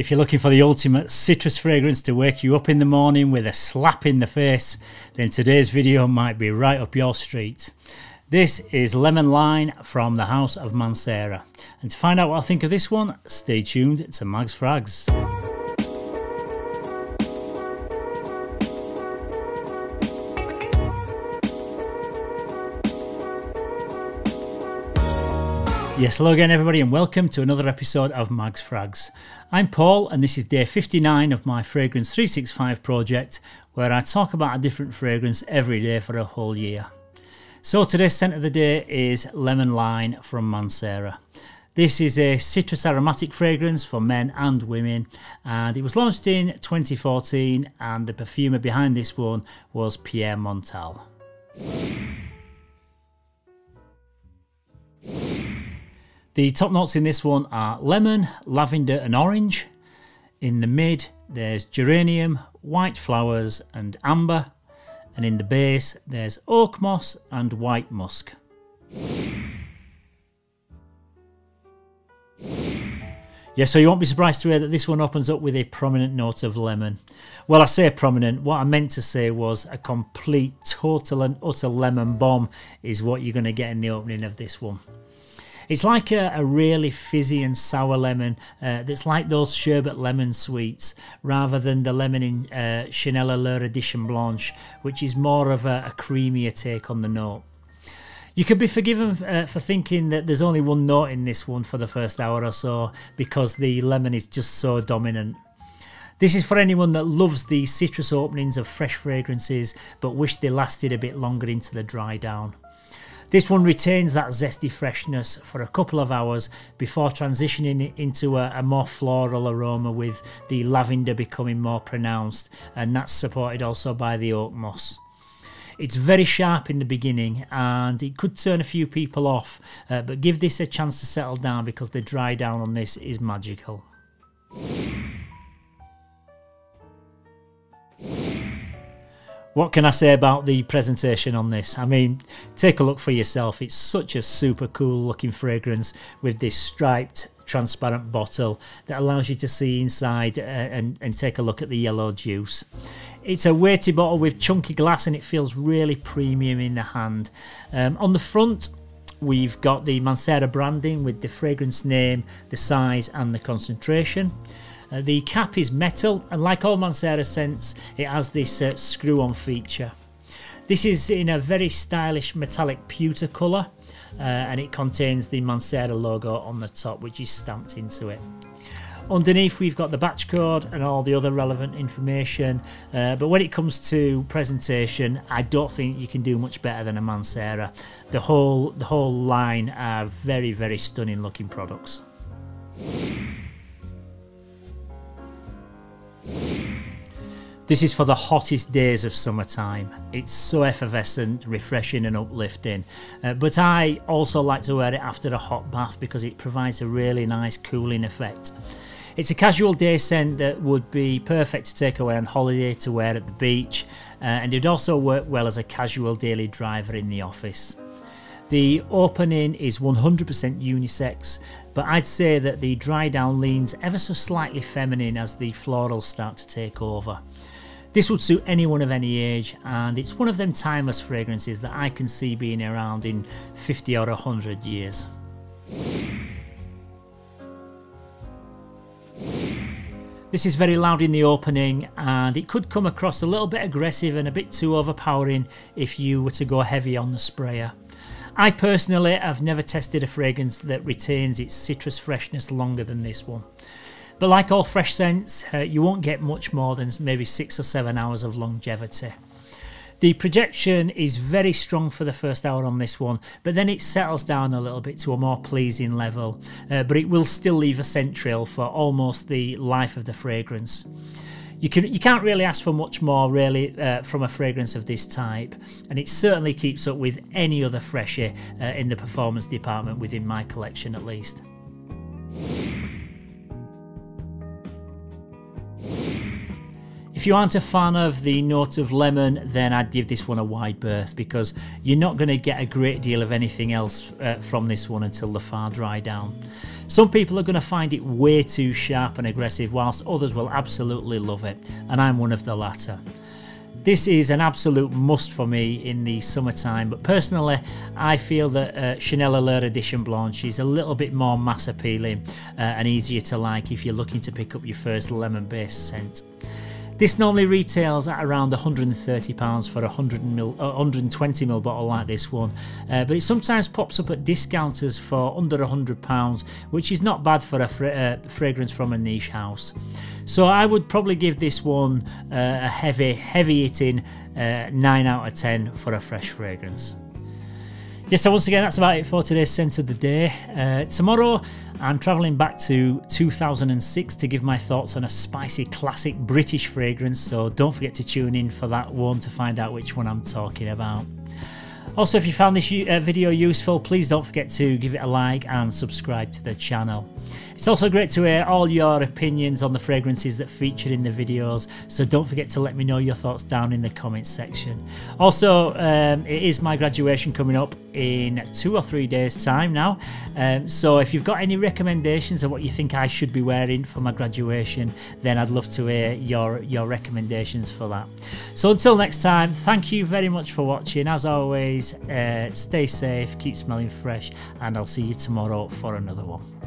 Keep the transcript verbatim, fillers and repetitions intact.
If you're looking for the ultimate citrus fragrance to wake you up in the morning with a slap in the face, then today's video might be right up your street. This is Lemon Line from the house of Mancera. And to find out what I think of this one, stay tuned to Mags Frags. Yes, hello again everybody and welcome to another episode of Mags Frags. I'm Paul and this is day fifty-nine of my Fragrance three sixty-five project where I talk about a different fragrance every day for a whole year. So today's scent of the day is Lemon Line from Mancera. This is a citrus aromatic fragrance for men and women, and it was launched in twenty fourteen and the perfumer behind this one was Pierre Montale. The top notes in this one are lemon, lavender and orange. In the mid there's geranium, white flowers and amber, and in the base there's oak moss and white musk. Yeah, so you won't be surprised to hear that this one opens up with a prominent note of lemon. Well, I say prominent, what I meant to say was a complete, total and utter lemon bomb is what you're going to get in the opening of this one. It's like a, a really fizzy and sour lemon uh, that's like those sherbet lemon sweets, rather than the lemon in uh, Chanel Allure Edition Blanche, which is more of a, a creamier take on the note. You could be forgiven uh, for thinking that there's only one note in this one for the first hour or so, because the lemon is just so dominant. This is for anyone that loves the citrus openings of fresh fragrances, but wish they lasted a bit longer into the dry down. This one retains that zesty freshness for a couple of hours before transitioning into a, a more floral aroma, with the lavender becoming more pronounced, and that's supported also by the oak moss. It's very sharp in the beginning and it could turn a few people off, uh, but give this a chance to settle down because the dry down on this is magical. What can I say about the presentation on this? I mean, take a look for yourself. It's such a super cool looking fragrance with this striped transparent bottle that allows you to see inside and, and take a look at the yellow juice. It's a weighty bottle with chunky glass and it feels really premium in the hand. Um, on the front, we've got the Mancera branding with the fragrance name, the size and the concentration. Uh, the cap is metal, and like all Mancera scents, it has this uh, screw-on feature. This is in a very stylish metallic pewter colour, uh, and it contains the Mancera logo on the top, which is stamped into it. Underneath we've got the batch code and all the other relevant information, uh, but when it comes to presentation, I don't think you can do much better than a Mancera. The whole, the whole line are very, very stunning looking products. This is for the hottest days of summertime. It's so effervescent, refreshing and uplifting. Uh, but I also like to wear it after a hot bath because it provides a really nice cooling effect. It's a casual day scent that would be perfect to take away on holiday, to wear at the beach, uh, and it'd also work well as a casual daily driver in the office. The opening is one hundred percent unisex, but I'd say that the dry down leans ever so slightly feminine as the florals start to take over. This would suit anyone of any age, and it's one of them timeless fragrances that I can see being around in fifty or one hundred years. This is very loud in the opening, and it could come across a little bit aggressive and a bit too overpowering if you were to go heavy on the sprayer. I personally have never tested a fragrance that retains its citrus freshness longer than this one. But like all fresh scents, uh, you won't get much more than maybe six or seven hours of longevity. The projection is very strong for the first hour on this one, but then it settles down a little bit to a more pleasing level, uh, but it will still leave a scent trail for almost the life of the fragrance. You, can, you can't really ask for much more really uh, from a fragrance of this type, and it certainly keeps up with any other freshie uh, in the performance department within my collection at least. If you aren't a fan of the note of lemon, then I'd give this one a wide berth because you're not going to get a great deal of anything else uh, from this one until the far dry down. Some people are going to find it way too sharp and aggressive, whilst others will absolutely love it, and I'm one of the latter. This is an absolute must for me in the summertime, but personally I feel that uh, Chanel Allure Edition Blanche is a little bit more mass appealing uh, and easier to like if you're looking to pick up your first lemon based scent. This normally retails at around one hundred and thirty pounds for a one hundred and twenty milliliter bottle like this one, uh, but it sometimes pops up at discounters for under one hundred pounds, which is not bad for a fra uh, fragrance from a niche house. So I would probably give this one uh, a heavy, heavy hitting uh, nine out of ten for a fresh fragrance. Yes, so once again, that's about it for today's scent of the day. Uh, tomorrow, I'm travelling back to two thousand six to give my thoughts on a spicy classic British fragrance, so don't forget to tune in for that one to find out which one I'm talking about. Also, if you found this video useful, please don't forget to give it a like and subscribe to the channel. It's also great to hear all your opinions on the fragrances that featured in the videos, so don't forget to let me know your thoughts down in the comments section. Also, um, it is my graduation coming up in two or three days time now, um, so if you've got any recommendations of what you think I should be wearing for my graduation, then I'd love to hear your, your recommendations for that. So until next time, thank you very much for watching. As always, uh, stay safe, keep smelling fresh, and I'll see you tomorrow for another one.